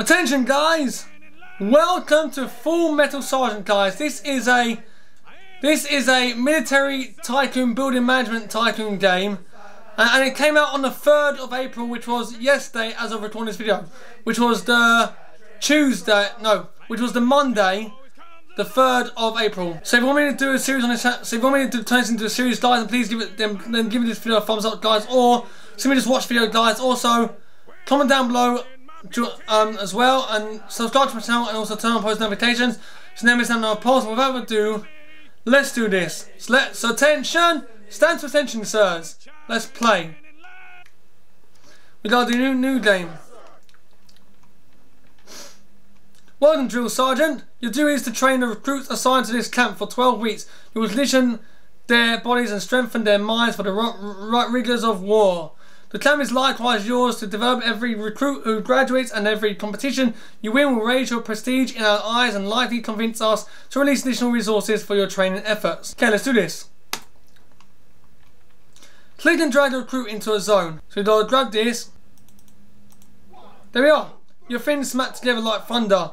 Attention guys, welcome to Full Metal Sergeant guys. This is a military tycoon building management tycoon game, and it came out on the 3rd of April, which was yesterday as of recording this video, which was the Monday, the 3rd of April. So if you want me to do a series on this, turn this into a series guys, and please give it give this video a thumbs up guys, or simply just watch the video guys. Also comment down below as well, and subscribe to my channel, and also turn on post notifications so never miss another post. Without ado, let's do this. So attention, stand to attention sirs, let's play. We gotta do new game. Welcome drill sergeant, your duty is to train the recruits assigned to this camp for 12 weeks. You will condition their bodies and strengthen their minds for the rigors of war. The camp is likewise yours to develop. Every recruit who graduates and every competition you win will raise your prestige in our eyes and likely convince us to release additional resources for your training efforts. Okay, let's do this. Click and drag the recruit into a zone. So we've got to drag this. There we are. Your fins smack together like thunder.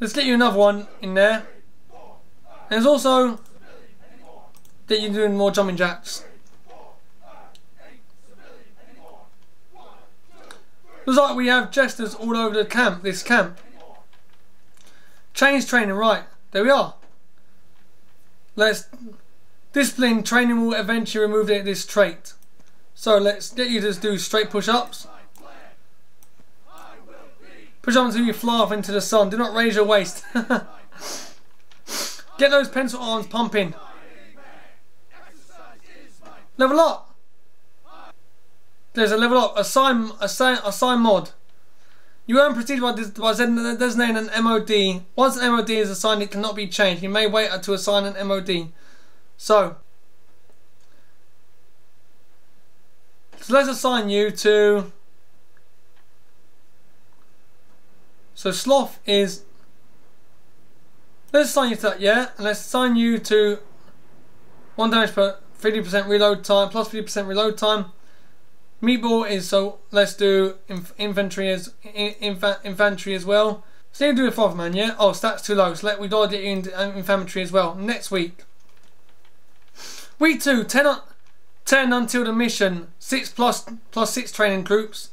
Let's get you another one in there. There's also that you're doing more jumping jacks. Looks like we have jesters all over the camp, this camp. Change training, right, there we are. Let's discipline training will eventually remove this trait. So let's get you to do straight push-ups. Push up until you fly off into the sun. Do not raise your waist. Get those pencil arms pumping. Level up. There's a level up, assign mod. You earn prestige by designating an MOD. Once an MOD is assigned, it cannot be changed. You may wait to assign an MOD. So let's assign you to... So sloth is... Let's assign you to that, yeah? And let's assign you to 1 damage per 50% reload time, plus 50% reload time. Meatball is, so let's do infantry as well. So you can do the fourth man, yeah? Oh, stats too low, so we gotta get you into infantry as well. Next week. Week 2, 10 until the mission. 6 plus 6 training groups.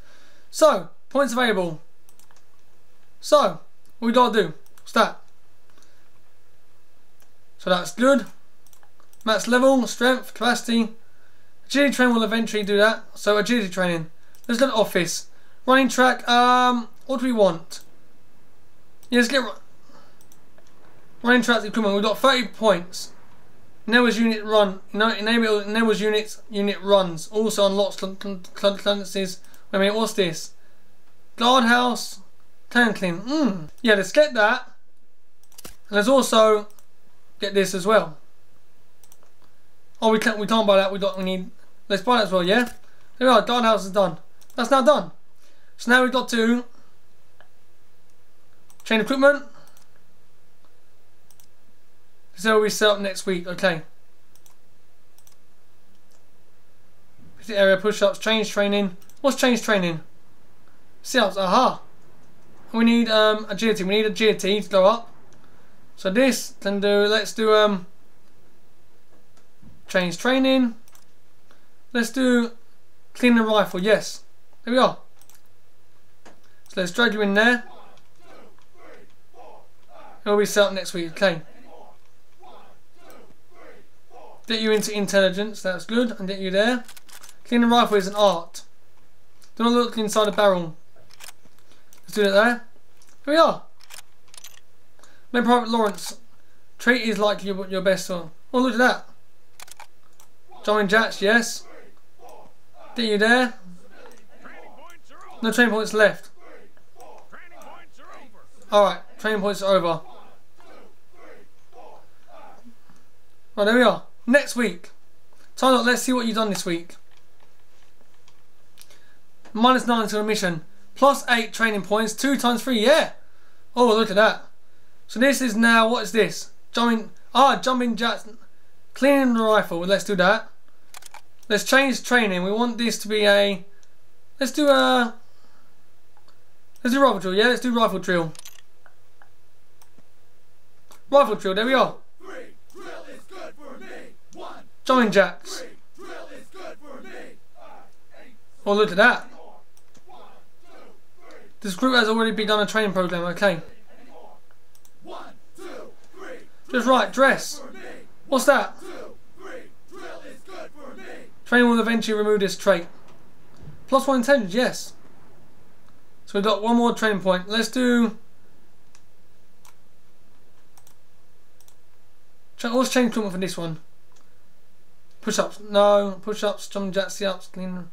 So, points available. So, what we gotta do? What's that? So that's good. Max level, strength, capacity. Agility training will eventually do that, so agility training. Let's go to office. Running track, what do we want? Yeah, let's get running track equipment. We've got 30 points. Enables unit run, enables unit runs. Also unlocks tendencies. Wait a minute, what's this? Guardhouse, tan clean. Yeah, let's get that. And let's also get this as well. Oh, we can't buy that, we need, let's buy that as well, yeah? There we are, guardhouse is done. That's now done. So now we've got to train equipment. So we set up next week, okay. The area push-ups, change training. What's change training? Sit-ups, aha. We need agility, to go up. So this can do, let's do change training. Let's do clean the rifle, yes. There we are. So let's drag you in there. It'll be set up next week, okay. Get you into intelligence, that's good, and get you there. Clean the rifle is an art. Do not look inside a barrel. Let's do that there. Here we are. Make Private Lawrence. Treat is like your best one. Oh, look at that. Join Jacks, yes. Get you there. No training points left. Alright, training points are over. Right, there we are. Next week. Time out, let's see what you've done this week. -9 until the mission. +8 training points, 2 times 3, yeah. Oh, look at that. So this is now, what is this? Jumping Jacks. Cleaning the rifle, let's do that. Let's change training. We want this to be a... Let's do a... Let's do rifle drill, yeah? Let's do rifle drill. Rifle drill, there we are. Three, drill is good for me. One, jumping jacks. Three, drill is good for me. Five, eight, oh, look at that. One, two, three. This group has already begun a training program, okay. One, two, three. Just right, dress. What's that? Two, three, drill is good for me. Training will eventually remove this trait. +1 intelligence, yes. So we've got one more training point. Let's do... Let's change something for this one. Push-ups. No. Push-ups, jumping jacks, sit-ups, clean.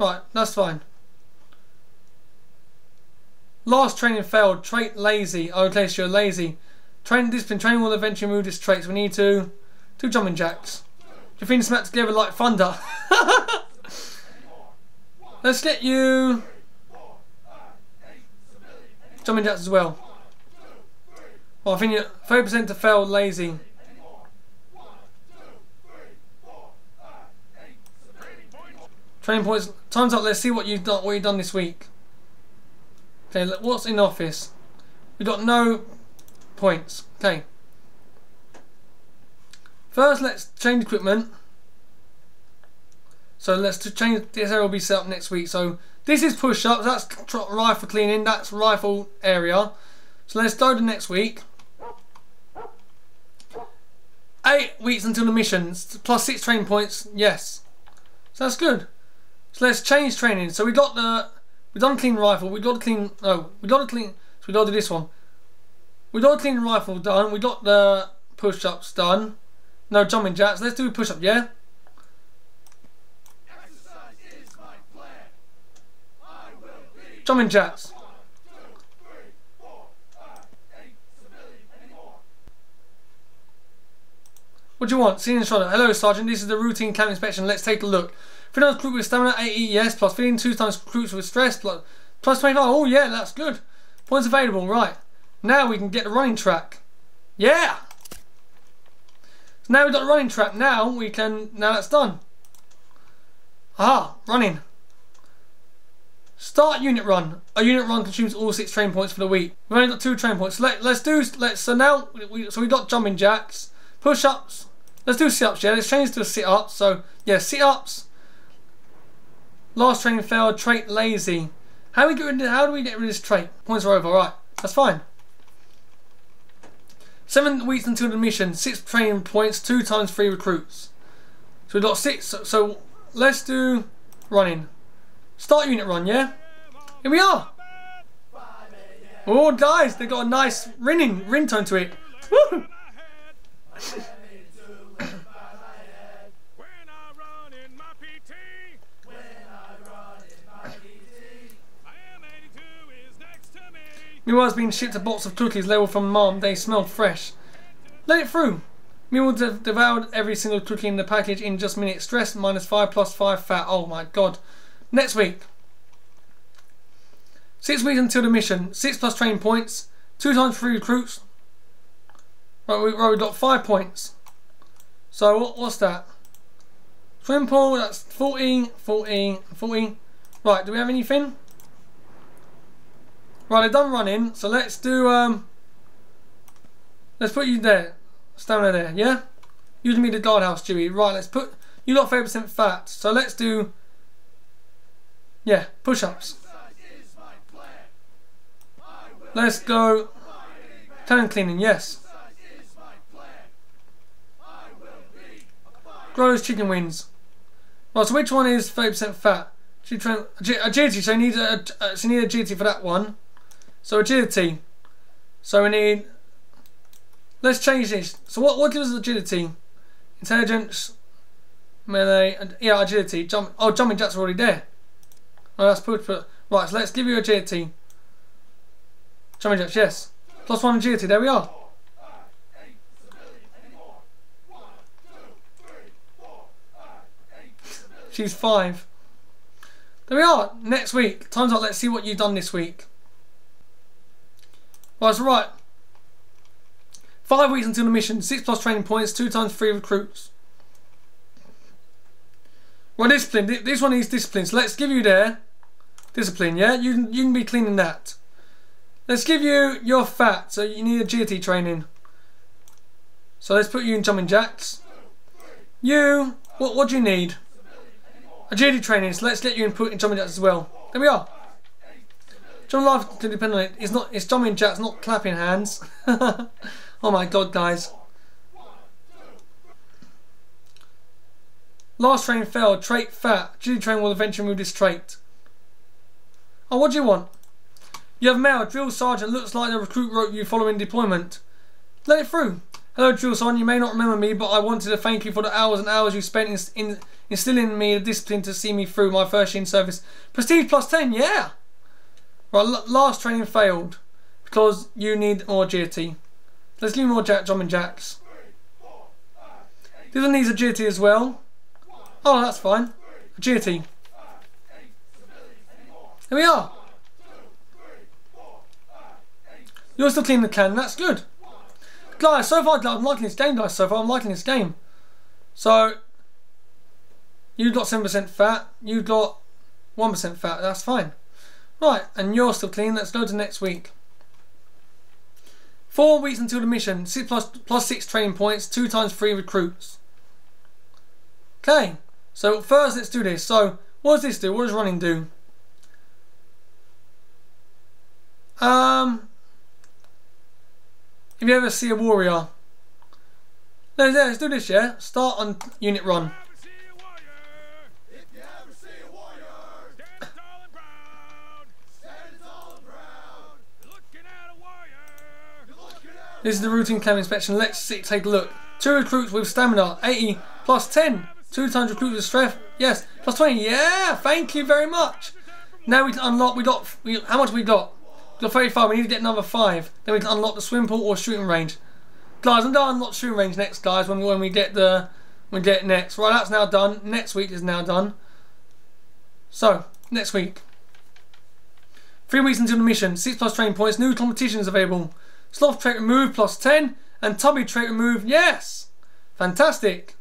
Right, that's fine. Last training failed. Trait lazy. Okay, so you're lazy. Training discipline. Training will eventually remove this trait. So we need to do jumping jacks. Your fingers smack together like thunder. Let's get you... jumping jacks as well. Well, I think you're 30% to fail lazy. Training points. Time's up. Let's see what you've done. What you've done this week. Okay. Look, what's in office? We've got no points. Okay. First, let's change equipment. So let's change. This area will be set up next week. So this is push-ups. That's rifle cleaning. That's rifle area. So let's go to next week. 8 weeks until the missions. +6 training points. Yes. So that's good. So let's change training. So we got the, we done clean rifle, we got to clean, no, we got to clean, so we got to do this one. We got to clean rifle done, we got the push-ups done. No jumping jacks, let's do push-up, yeah? Exercise is my plan. I will be jumping jacks. 1, 2, 3, 4, 5, 8, civilian anymore. What do you want? Senior instructor. Hello, Sergeant, this is the routine camp inspection, let's take a look. 3 times recruit with stamina, 8 ES, +15, 2 times recruits with stress, +25, oh yeah, that's good. Points available, right. Now we can get the running track. Yeah! So now we've got the running track, now we can, now that's done. Aha, running. Start unit run. A unit run consumes all 6 training points for the week. We've only got 2 training points. So we've got jumping jacks, push-ups. Let's do sit-ups, yeah, let's change to sit-ups. So, yeah, sit-ups. Last training failed, trait lazy. How do we get rid of this trait? Points are over, right, that's fine. 7 weeks until the mission, 6 training points, 2 times 3 recruits. So we've got 6, so let's do running. Start unit run, yeah? Here we are. Oh guys, they got a nice ringtone to it. Woo! Meanwhile, it's been shipped a box of cookies labelled from Mom. They smell fresh. Let it through. Meanwhile, devoured every single cookie in the package in just minutes. Stress -5, +5 fat. Oh my god. Next week. 6 weeks until the mission. 6+ training points. 2 times 3 recruits. Right, we got 5 points. So what's that? Swim pool. That's 14, 14, 14. Right. Do we have anything? Right, I've done running, so let's do, let's put you there, stamina there, yeah? You can be the guardhouse duty. Right, let's put, you got 30% fat, so let's do, yeah, push-ups. Let's go, cannon cleaning, yes. Grows chicken wings. Right, so which one is 30% fat? Agility, so you need agility for that one. So agility. So we need. Let's change this. So what gives us agility? Intelligence, melee, and yeah, agility. Jumping jacks are already there. Oh, that's put. Right, so let's give you agility. Jumping jacks, yes. +1 agility. There we are. She's 5. There we are. Next week. Time's up. Let's see what you've done this week. Well, that's right. 5 weeks until the mission. 6+ training points. 2 times 3 recruits. Well, discipline. This one is discipline. So let's give you there. Discipline, yeah? You can be cleaning that. Let's give you your fat, so you need agility training. So let's put you in jumping jacks. You, what do you need? Agility training, so let's get you input in jumping jacks as well. There we are. John laughed to depend on it. It's jumping jacks, not clapping hands. Oh my god, guys. Last train failed, trait fat. Agility train will eventually move this trait. Oh, what do you want? You have mail. Drill sergeant looks like the recruit wrote you following deployment. Let it through. Hello, drill sergeant. You may not remember me, but I wanted to thank you for the hours and hours you spent instilling in me the discipline to see me through my first year in service. Prestige plus 10, yeah. Right, last training failed because you need more agility. Let's do more jumping jacks. This one needs agility as well. Oh, that's fine. Agility. There we are. You're still cleaning the can, that's good. Guys, so far, I'm liking this game, guys. So far, I'm liking this game. So, you got 7% fat, you got 1% fat, that's fine. Right, and you're still clean, let's go to next week. 4 weeks until the mission, plus six training points, 2 times 3 recruits. Okay, so first let's do this. So, what does this do? What does running do? If you ever see a warrior, let's do this, yeah? Start on unit run. This is the routine camp inspection. Let's take a look. 2 recruits with stamina, 80 plus 10. 2 times recruits with strength, yes, plus 20. Yeah, thank you very much. Now we can unlock. How much we got? Got 35, we need to get another 5. Then we can unlock the swim pool or shooting range. Guys, I'm going to unlock shooting range next, guys, when we get next. Right, that's now done. Next week is now done. So, next week. 3 weeks until the mission. 6+ training points. New competitions available. Sloth trait removed, plus 10. And tubby trait removed, yes! Fantastic.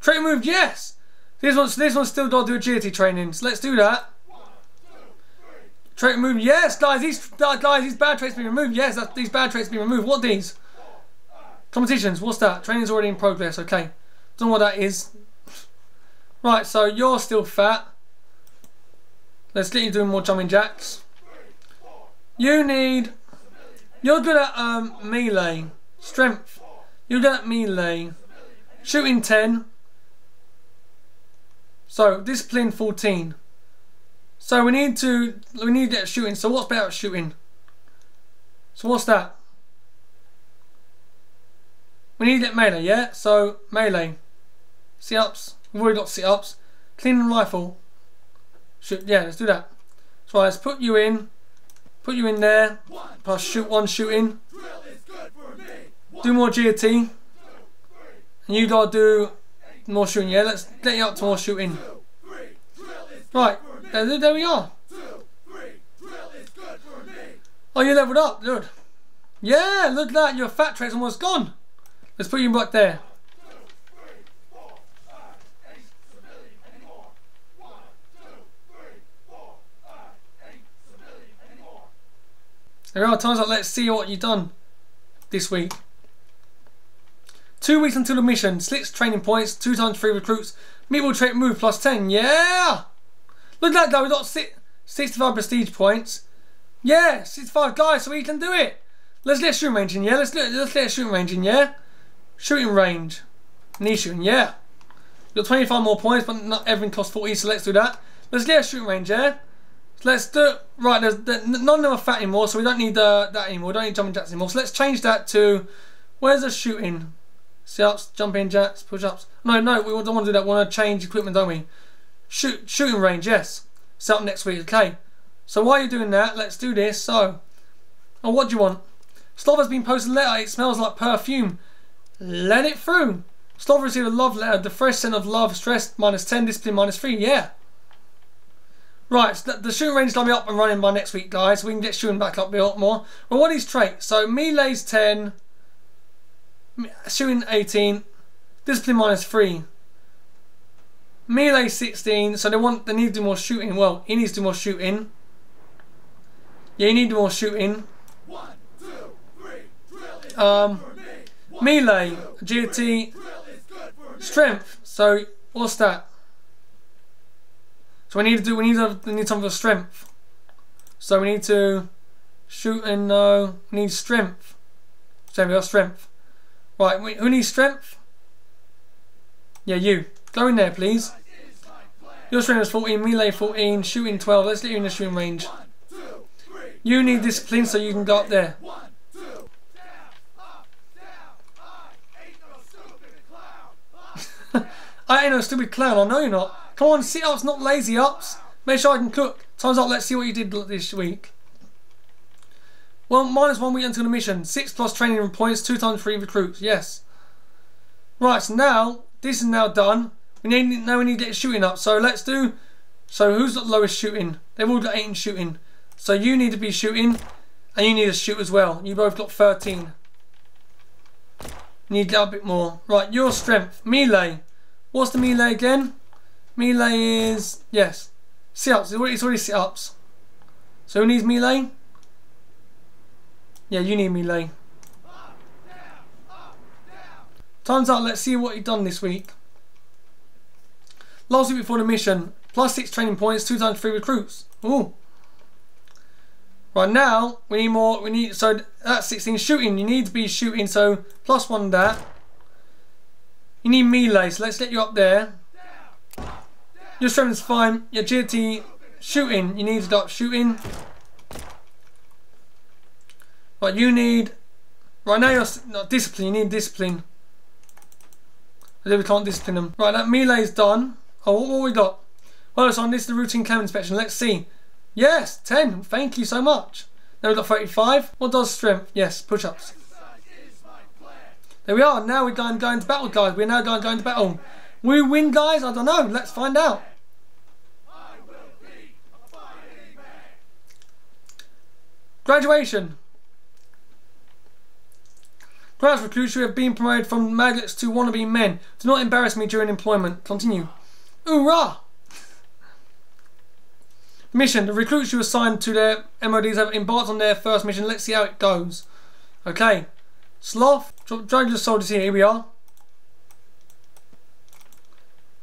Trait removed, yes! This one's still got to do agility training, so let's do that. Trait removed, yes, guys. These bad traits being removed. Yes, these bad traits being removed. What are these? Competitions. What's that? Training's already in progress. Okay, don't know what that is. Right, so you're still fat. Let's get you doing more jumping jacks. You need. You're good at melee, strength. You're good at melee, shooting 10. So discipline 14. So we need to get shooting. So what's better at shooting? So what's that? We need to get melee, yeah? So melee. Sit ups. We've already got sit ups. Clean and rifle. Shoot, yeah, let's do that. So let's put you in there. Plus shoot 1 shooting. Do more GT. And you gotta do more shooting, yeah? Let's get you up to more shooting. Right. There we are. 2, 3, drill is good for me. Oh, you leveled up, dude. Yeah, look at that. Your fat trait's almost gone. Let's put you back there. 1, 2, 3, 4, 5, 8 civilian anymore. 1, 2, 3, 4, 5, 8 civilian anymore. There are times like let's see what you've done this week. 2 weeks until the mission. 6 training points. 2 times 3 recruits. Meatball trait move plus 10. Yeah. Look at that guy, we got 65 prestige points. Yeah, 65 guys, so we can do it. Let's get a shooting range in, yeah? Let's get a shooting range in, yeah? Shooting range. Knee shooting, yeah. You've got 25 more points, but not everything costs 40, so let's do that. Let's get a shooting range, yeah? So let's do... Right, there's none of them are fat anymore, so we don't need that anymore. We don't need jumping jacks anymore. So let's change that to... Where's the shooting? Sit-ups, jumping jacks, push-ups. No, we don't want to do that. We want to change equipment, don't we? Shooting range, yes. Set up next week, okay. So while you're doing that, let's do this. So, oh, what do you want? Sloth has been posted a letter. It smells like perfume. Let it through. Sloth received a love letter. The fresh scent of love. Stress -10. Discipline -3. Yeah. Right. So the shooting range is gonna be up and running by next week, guys. So we can get shooting back up a lot more. Well, what is traits? So melee's 10. Shooting 18. Discipline -3. Melee 16, so they need to do more shooting. Well, he needs to do more shooting. Yeah, you need more shooting. 1, 2, 3, drill is good for me. Melee, agility, strength. So what's that? So we need something for strength. So we need to shoot and no, we need strength. So we got strength. Right, who needs strength? Yeah, you. Go in there, please. Your strength is 14, melee 14, shooting 12. Let's get you in the shooting range. You need discipline so you can go up there. I ain't no stupid clown, I know you're not. Come on, sit-ups, not lazy ups. Make sure I can cook. Time's up, let's see what you did this week. Well, -1 week until the mission. 6+ training points, 2 times 3 recruits, yes. Right, so now, this is now done. Now we need to get shooting up. So let's do, so who's got the lowest shooting? They've all got 8 in shooting. So you need to be shooting, and you need to shoot as well. You both got 13. You need to get a bit more. Right, your strength, melee. What's the melee again? Melee is, yes, sit-ups. It's already sit-ups. So who needs melee? Yeah, you need melee. Up, down, up, down. Time's up, let's see what you've done this week. Last week before the mission, +6 training points, 2 times 3 recruits. Ooh. Right now, we need more, so that's 16 shooting. You need to be shooting, so +1 that. You need melee, so let's get you up there. Your strength is fine. Your agility, shooting. You need to start shooting. Right, you need. Right now, you're not discipline. You need discipline. Although we can't discipline them. Right, that melee is done. Oh, what we got? Well, it's on. This is the routine cam inspection. Let's see. Yes, 10. Thank you so much. Now we got 35. What does strength? Yes, push-ups. There we are, now we're going to battle, guys. We're now going to battle. Will we win, guys? I don't know. Let's find out. I will be a fighting man. Graduation. Grads recruits, you have been promoted from maggots to wannabe men. Do not embarrass me during employment. Continue. Hoorah! Mission. The recruits you assigned to their MODs have embarked on their first mission. Let's see how it goes. Okay. Sloth, drag your soldiers here, we are.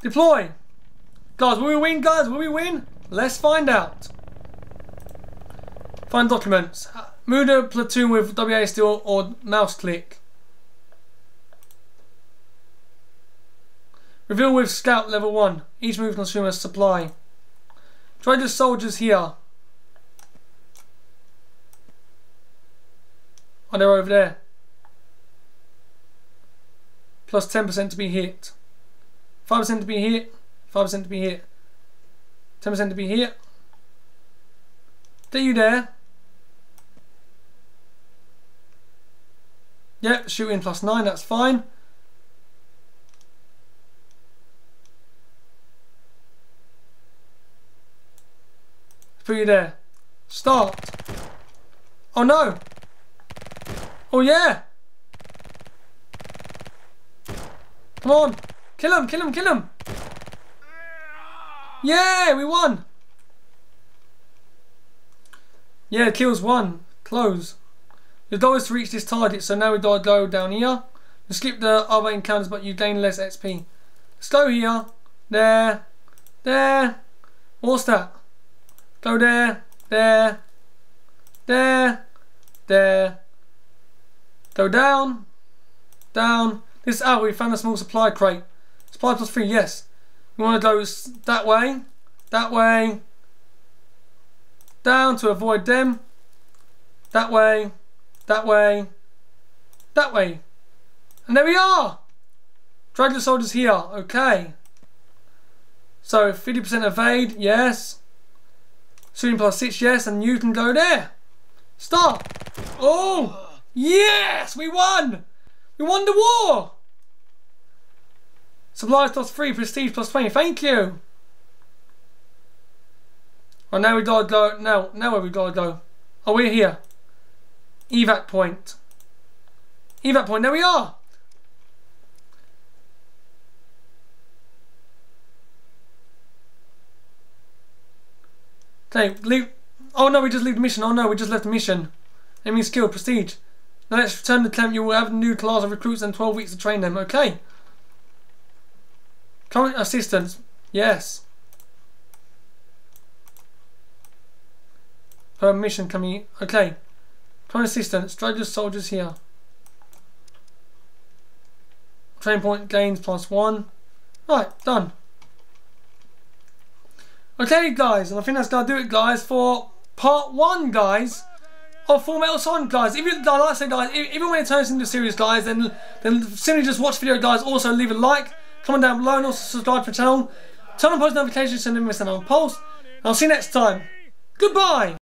Deploy! Guys, will we win, guys? Will we win? Let's find out. Find documents. Move the platoon with WA still or mouse click. Reveal with scout level 1. Each move consumes supply. Drag your soldiers here. Oh, they're over there. Plus 10% to be hit, 5% to be hit, 5% to be hit, 10% to be hit. Get you there. Yep, shooting +9, that's fine. Put you there. Start. Oh no. Oh yeah. Come on! Kill him! Kill him! Kill him! Yeah! We won! Yeah, kills 1. Close. The goal is to reach this target, so now we go down here. You skip the other encounters, but you gain less XP. Let's go here. There. There. What's that? Go there. There. There. There. Go down. Down. This out, we found a small supply crate. Supply +3, yes. We want to go that way, down to avoid them, that way, that way, that way. And there we are! Drag the soldiers here, okay. So 50% evade, yes. Shooting +6, yes, and you can go there. Start! Oh! Yes! We won! We won the war! Supplies +3, prestige +20. Thank you. Well, now we gotta go. Now where we gotta go? Oh, we're here. Evac point. Evac point. There we are. Say, leave. Oh no, we just left the mission. Oh no, we just left the mission. Enemy skill, prestige. Now let's return to Temp. You will have a new class of recruits and 12 weeks to train them. Okay. Current assistance. Yes. Per mission coming. Okay. Current assistance. Strategic soldiers here. Train point gains +1. Right, done. Okay, guys, and I think that's gonna do it, guys, for part 1, guys, of Full Metal Sergeant, guys. If you like, say, guys, even when it turns into a series, guys, then simply just watch the video, guys. Also, leave a like, comment down below, and also subscribe to the channel. Turn on post notifications so you don't miss another post. And I'll see you next time. Goodbye.